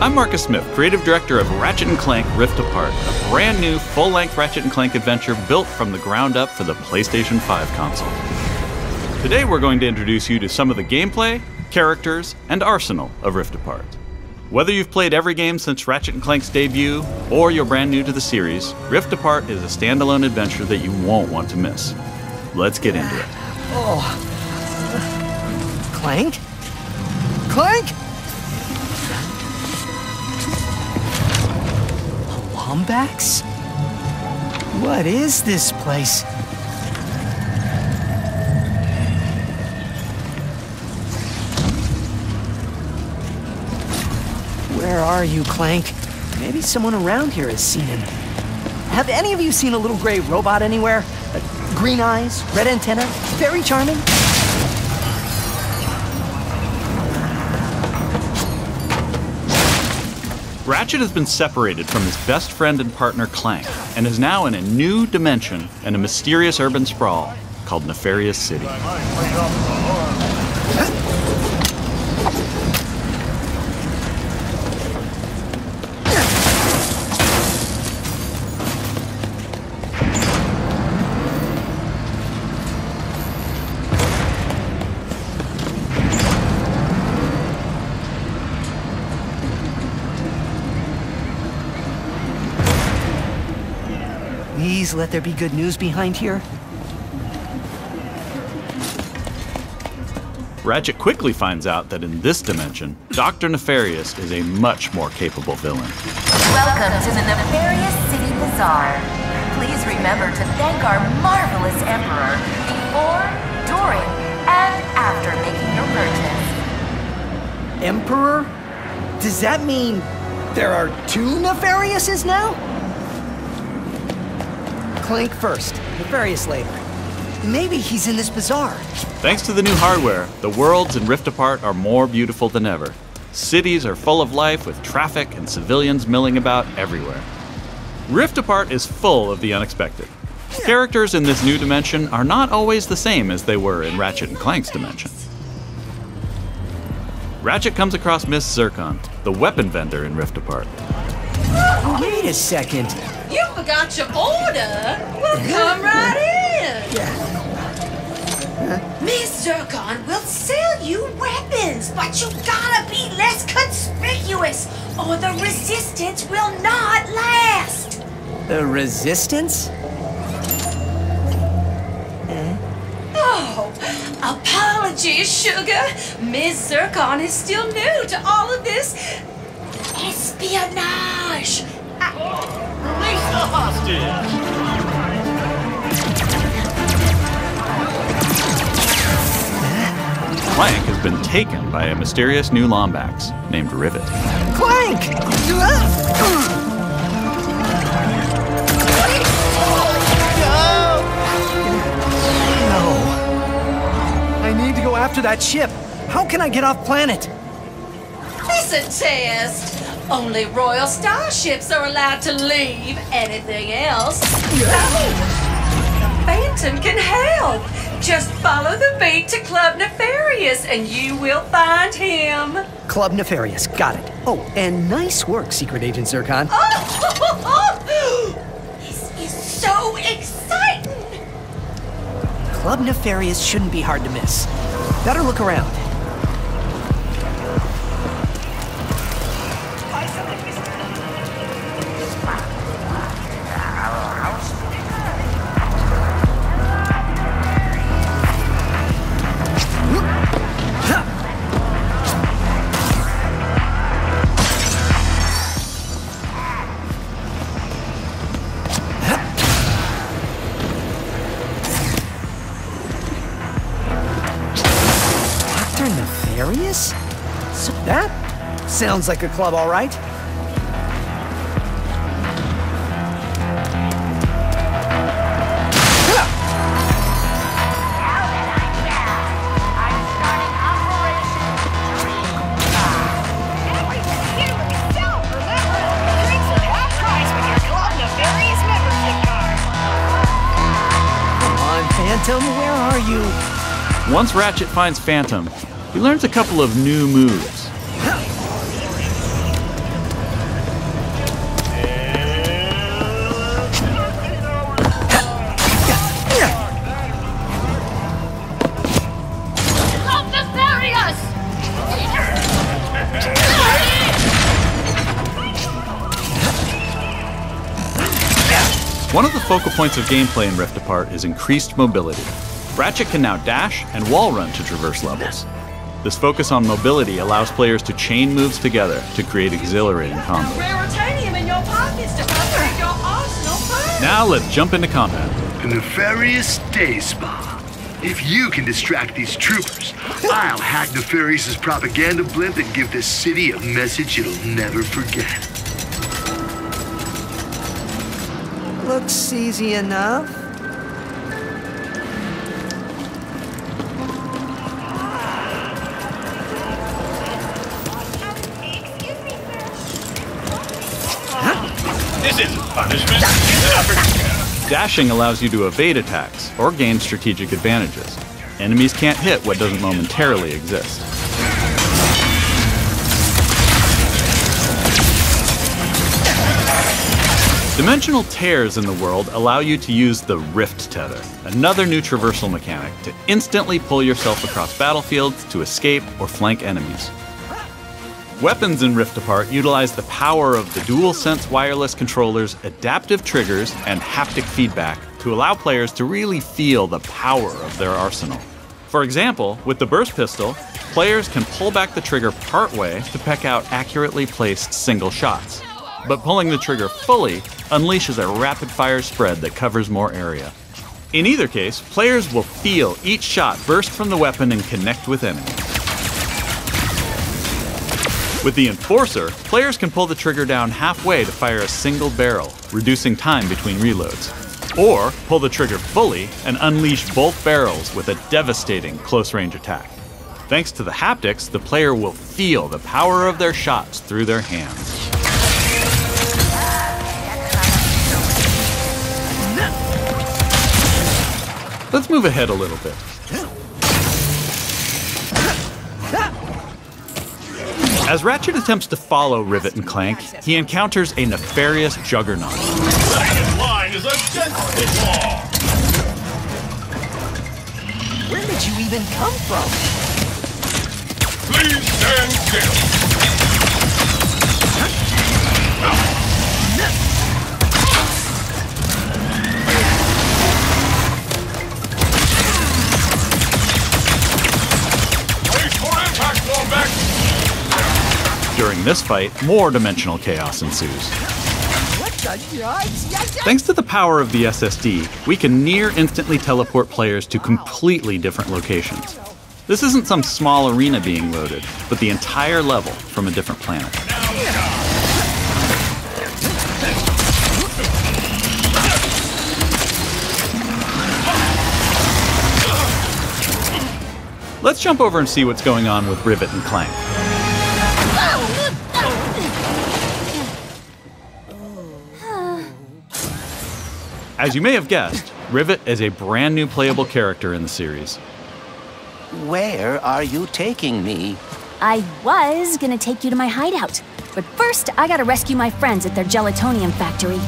I'm Marcus Smith, creative director of Ratchet and Clank Rift Apart, a brand new full-length Ratchet and Clank adventure built from the ground up for the PlayStation 5 console. Today we're going to introduce you to some of the gameplay, characters, and arsenal of Rift Apart. Whether you've played every game since Ratchet and Clank's debut, or you're brand new to the series, Rift Apart is a standalone adventure that you won't want to miss. Let's get into it. Oh. Clank? Clank? Lombax? What is this place? Where are you, Clank? Maybe someone around here has seen him. Have any of you seen a little gray robot anywhere? Green eyes, red antenna, very charming. Ratchet has been separated from his best friend and partner Clank, and is now in a new dimension and a mysterious urban sprawl called Nefarious City. Please let there be good news behind here. Ratchet quickly finds out that in this dimension, Dr. Nefarious is a much more capable villain. Welcome to the Nefarious City Bazaar. Please remember to thank our marvelous Emperor before, during, and after making your purchase. Emperor? Does that mean there are two Nefariouses now? Clank first, Nefarious later. Maybe he's in this bazaar. Thanks to the new hardware, the worlds in Rift Apart are more beautiful than ever. Cities are full of life with traffic and civilians milling about everywhere. Rift Apart is full of the unexpected. Characters in this new dimension are not always the same as they were in Ratchet and Clank's dimension. Ratchet comes across Ms. Zircon, the weapon vendor in Rift Apart. Wait a second. You forgot your order. Well, come right in. Yeah. Ms. Zircon will sell you weapons, but you gotta be less conspicuous, or the resistance will not last. The resistance? Oh, apologies, sugar. Ms. Zircon is still new to all of this espionage. Release the hostage! Clank has been taken by a mysterious new Lombax named Rivet. Clank! No! I need to go after that ship. How can I get off planet? It's a test. Only royal starships are allowed to leave. Anything else? No! The Phantom can help. Just follow the beat to Club Nefarious and you will find him. Club Nefarious, got it. Oh, and nice work, Secret Agent Zircon. Oh! This is so exciting! Club Nefarious shouldn't be hard to miss. Better look around. Nefarious? So that sounds like a club, all right. Once Ratchet finds Phantom, he learns a couple of new moves. One of the focal points of gameplay in Rift Apart is increased mobility. Ratchet can now dash and wall run to traverse levels. This focus on mobility allows players to chain moves together to create exhilarating combos. Now let's jump into combat. The Nefarious Day Spa. If you can distract these troopers, I'll hack Nefarious' propaganda blimp and give this city a message it'll never forget. Looks easy enough. Dashing allows you to evade attacks or gain strategic advantages. Enemies can't hit what doesn't momentarily exist. Dimensional tears in the world allow you to use the Rift Tether, another new traversal mechanic, to instantly pull yourself across battlefields to escape or flank enemies. Weapons in Rift Apart utilize the power of the DualSense wireless controller's adaptive triggers and haptic feedback to allow players to really feel the power of their arsenal. For example, with the burst pistol, players can pull back the trigger partway to peck out accurately placed single shots. But pulling the trigger fully unleashes a rapid-fire spread that covers more area. In either case, players will feel each shot burst from the weapon and connect with enemies. With the Enforcer, players can pull the trigger down halfway to fire a single barrel, reducing time between reloads. Or pull the trigger fully and unleash both barrels with a devastating close-range attack. Thanks to the haptics, the player will feel the power of their shots through their hands. Let's move ahead a little bit. As Ratchet attempts to follow Rivet and Clank, he encounters a nefarious juggernaut. Where did you even come from? Please stand still. Place for impact, Lombax! During this fight, more dimensional chaos ensues. Thanks to the power of the SSD, we can near-instantly teleport players to completely different locations. This isn't some small arena being loaded, but the entire level from a different planet. Let's jump over and see what's going on with Rivet and Clank. As you may have guessed, Rivet is a brand new playable character in the series. Where are you taking me? I was gonna take you to my hideout, but first I gotta rescue my friends at their gelatonium factory.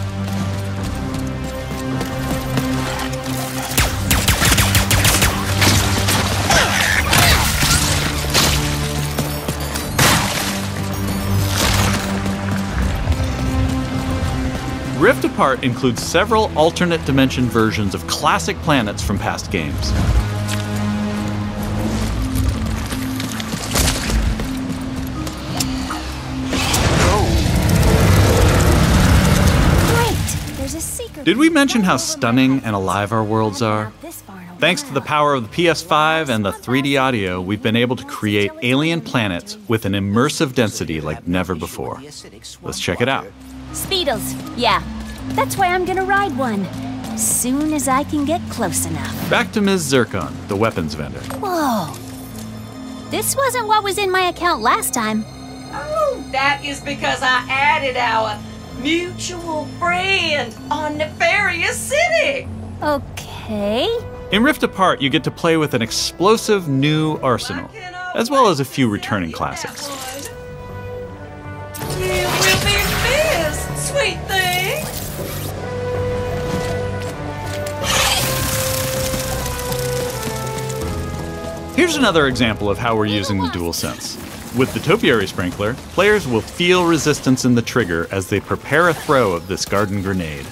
Rift Apart includes several alternate dimension versions of classic planets from past games. Great. There's a secret. Did we mention how stunning and alive our worlds are? Thanks to the power of the PS5 and the 3D audio, we've been able to create alien planets with an immersive density like never before. Let's check it out. Speedles, yeah. That's why I'm gonna ride one. Soon as I can get close enough. Back to Ms. Zircon, the weapons vendor. Whoa. This wasn't what was in my account last time. Oh, that is because I added our mutual friend on Nefarious City. Okay. In Rift Apart, you get to play with an explosive new arsenal, as well as a few returning classics. You will be missed, sweet thing. Here's another example of how we're using the DualSense. With the Topiary Sprinkler, players will feel resistance in the trigger as they prepare a throw of this garden grenade.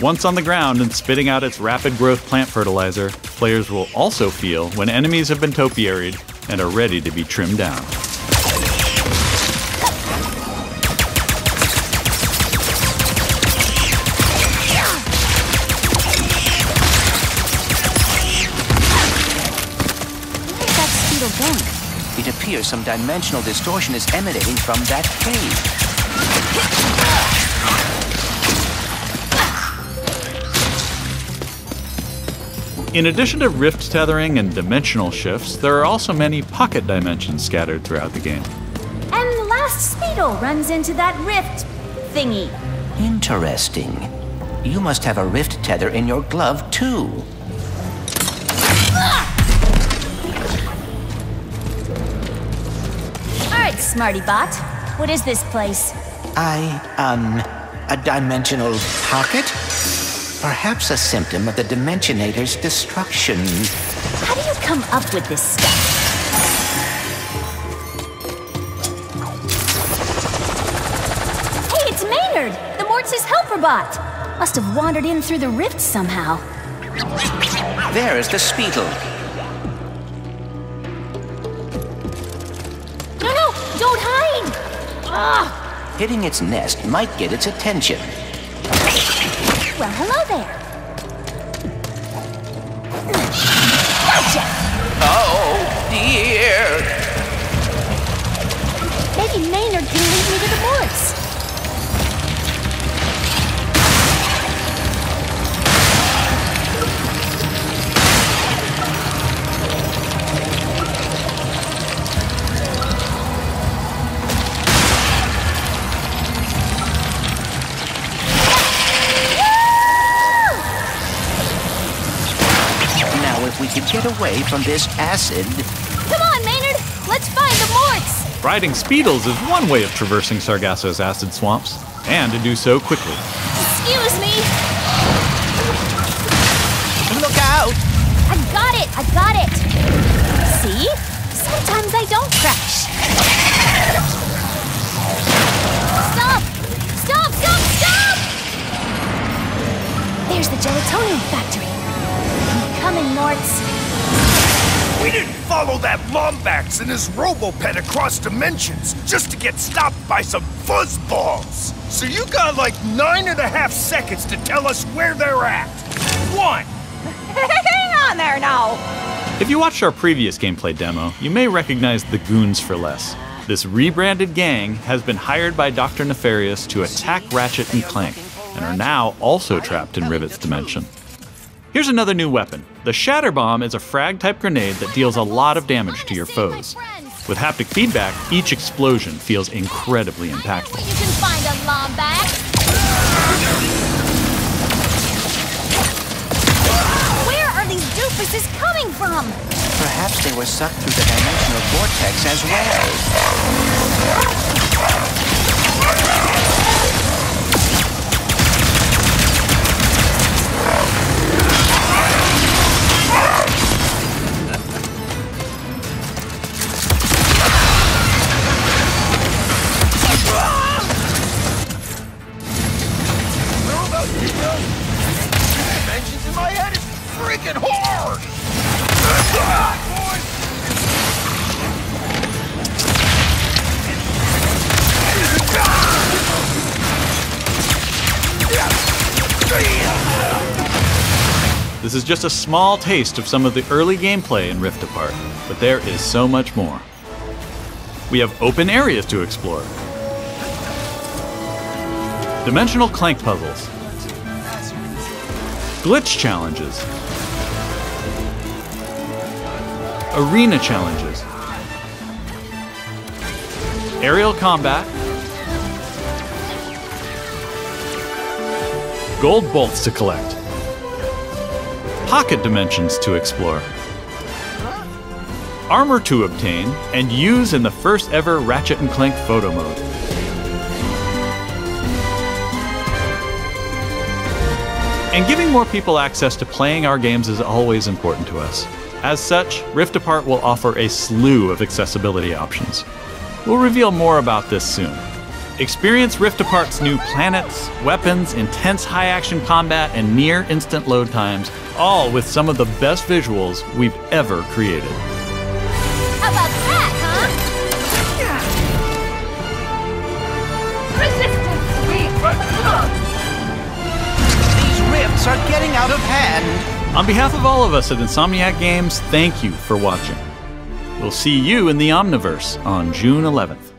Once on the ground and spitting out its rapid growth plant fertilizer, players will also feel when enemies have been topiaried and are ready to be trimmed down. Where is that speedle going? It appears some dimensional distortion is emanating from that cave. In addition to rift tethering and dimensional shifts, there are also many pocket dimensions scattered throughout the game. And the last Speedle runs into that rift thingy. Interesting. You must have a rift tether in your glove, too. All right, Smarty Bot. What is this place? A dimensional pocket? Perhaps a symptom of the Dimensionator's destruction. How do you come up with this stuff? Hey, it's Maynard, the Mortz's helper bot. Must have wandered in through the rift somehow. There is the Speedle. No, don't hide! Ugh. Hitting its nest might get its attention. Well, hello there. Gotcha! Oh, dear. Maybe Maynard can lead me to the boards. Get away from this acid. Come on, Maynard! Let's find the Morts! Riding Speedles is one way of traversing Sargasso's acid swamps, and to do so quickly. Excuse me! Look out! I got it! I got it! See? Sometimes I don't crash. Stop! Stop! Stop! Stop! There's the Gelatonium Factory. I'm coming, Morts. We didn't follow that Lombax and his Robopet across dimensions just to get stopped by some fuzzballs. So you got like 9.5 seconds to tell us where they're at. One. Hang on there now. If you watched our previous gameplay demo, you may recognize the Goons for Less. This rebranded gang has been hired by Dr. Nefarious to attack Ratchet and Clank, and are now also trapped in Rivet's dimension. Here's another new weapon. The Shatter Bomb is a frag-type grenade that deals a lot of damage to your foes. With haptic feedback, each explosion feels incredibly impactful. You can find a Lombax. Where are these doofuses coming from? Perhaps they were sucked through the dimensional vortex as well. This is just a small taste of some of the early gameplay in Rift Apart, but there is so much more. We have open areas to explore, dimensional clank puzzles, glitch challenges, arena challenges, aerial combat, gold bolts to collect, pocket dimensions to explore, armor to obtain and use in the first ever Ratchet and Clank photo mode, and giving more people access to playing our games is always important to us. As such, Rift Apart will offer a slew of accessibility options. We'll reveal more about this soon. Experience Rift Apart's new planets, weapons, intense high-action combat, and near-instant load times, all with some of the best visuals we've ever created. How about that, huh? Resistance! We... are getting out of hand. On behalf of all of us at Insomniac Games, thank you for watching. We'll see you in the Omniverse on June 11th.